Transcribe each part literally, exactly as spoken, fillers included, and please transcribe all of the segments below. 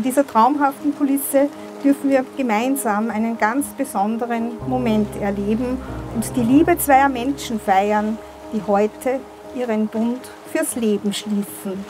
In dieser traumhaften Kulisse dürfen wir gemeinsam einen ganz besonderen Moment erleben und die Liebe zweier Menschen feiern, die heute ihren Bund fürs Leben schließen.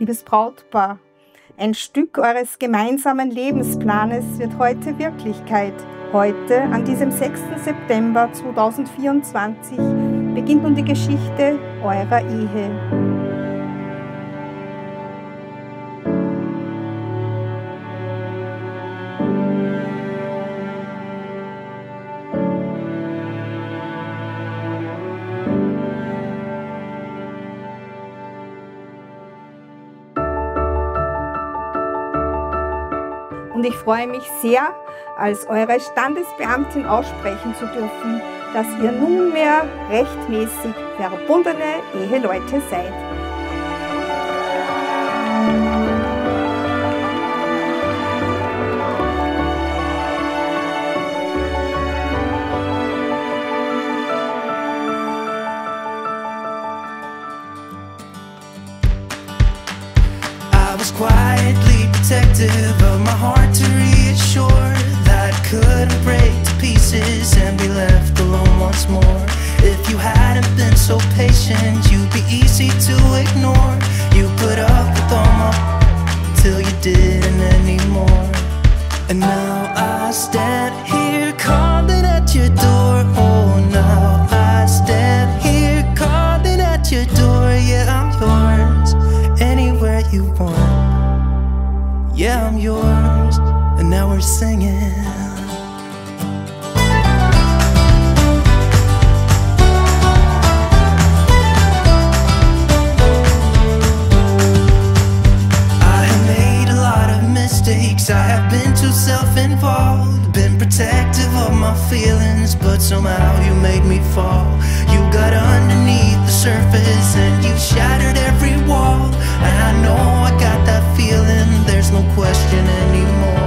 Liebes Brautpaar, ein Stück eures gemeinsamen Lebensplanes wird heute Wirklichkeit. Heute, an diesem sechsten September zweitausendvierundzwanzig, beginnt nun die Geschichte eurer Ehe. Und ich freue mich sehr, als eure Standesbeamtin aussprechen zu dürfen, dass ihr nunmehr rechtmäßig verbundene Eheleute seid. I was quietly protective of my heart to reassure that I couldn't break to pieces and be left alone once more. If you hadn't been so patient, you'd be easy to ignore. You put up with all my till you didn't anymore. And now I stand here calling at your door. Oh, now I stand here calling at your door. Yeah, I'm yours anywhere you want. Yeah, I'm yours, and now we're singing. I have made a lot of mistakes, I have been too self-involved, been protective of my feelings, but somehow you made me fall. You got underneath the surface and you shattered every wall, and I know I got that feeling. There's no question anymore.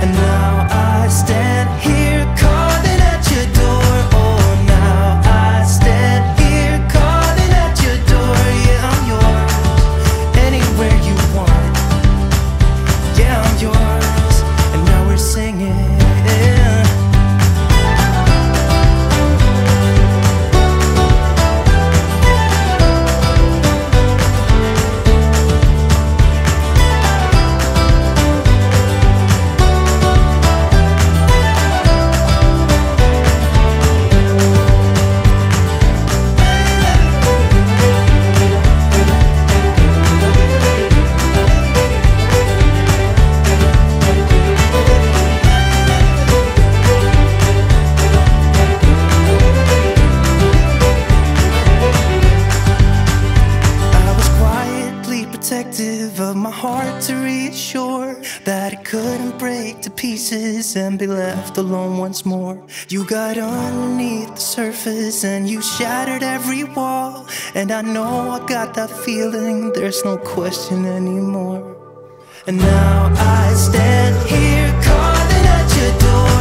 And now I stand here calling at your door. Oh, now I stand here calling at your door. Yeah, I'm yours, anywhere you want. Yeah, I'm yours, and now we're singing. And be left alone once more. You got underneath the surface and you shattered every wall, and I know I got that feeling. There's no question anymore. And now I stand here calling at your door.